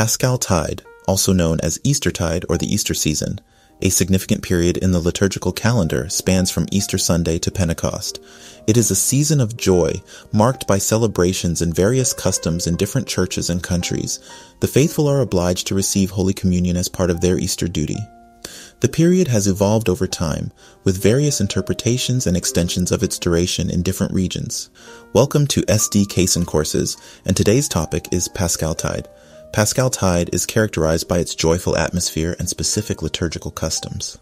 Pascal Tide, also known as Easter Tide or the Easter season, a significant period in the liturgical calendar, spans from Easter Sunday to Pentecost. It is a season of joy, marked by celebrations and various customs in different churches and countries. The faithful are obliged to receive Holy Communion as part of their Easter duty. The period has evolved over time, with various interpretations and extensions of its duration in different regions. Welcome to SDCason Courses, and today's topic is Pascal Tide. Pascal Tide is characterized by its joyful atmosphere and specific liturgical customs.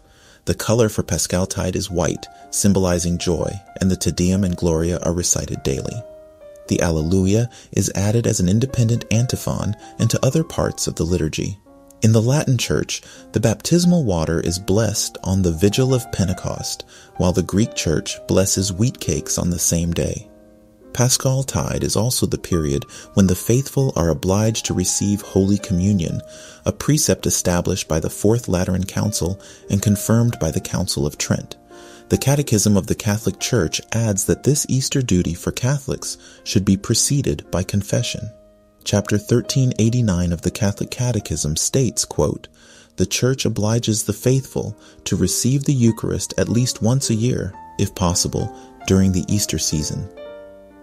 The color for Pascal Tide is white, symbolizing joy, and the Te Deum and Gloria are recited daily. The Alleluia is added as an independent antiphon and to other parts of the liturgy. In the Latin Church, the baptismal water is blessed on the Vigil of Pentecost, while the Greek Church blesses wheat cakes on the same day. Pascal Tide is also the period when the faithful are obliged to receive Holy Communion, a precept established by the Fourth Lateran Council and confirmed by the Council of Trent. The Catechism of the Catholic Church adds that this Easter duty for Catholics should be preceded by confession. Chapter 1389 of the Catholic Catechism states, quote, "The Church obliges the faithful to receive the Eucharist at least once a year, if possible, during the Easter season.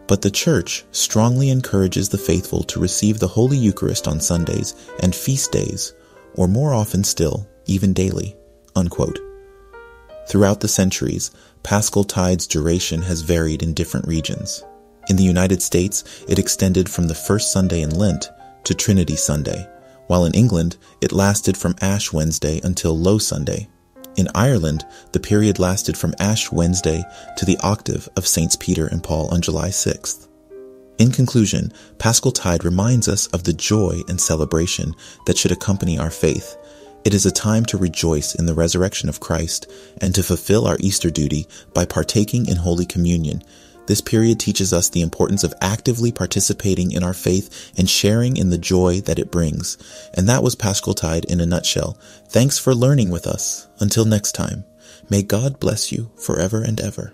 But the Church strongly encourages the faithful to receive the Holy Eucharist on Sundays and feast days, or more often still, even daily," unquote. Throughout the centuries, Paschal Tide's duration has varied in different regions. In the United States, it extended from the first Sunday in Lent to Trinity Sunday, while in England, it lasted from Ash Wednesday until Low Sunday. In Ireland, the period lasted from Ash Wednesday to the octave of Saints Peter and Paul on July 6th. In conclusion, Paschal Tide reminds us of the joy and celebration that should accompany our faith. It is a time to rejoice in the resurrection of Christ and to fulfill our Easter duty by partaking in Holy Communion. This period teaches us the importance of actively participating in our faith and sharing in the joy that it brings. And that was Paschal Tide in a nutshell. Thanks for learning with us. Until next time, may God bless you forever and ever.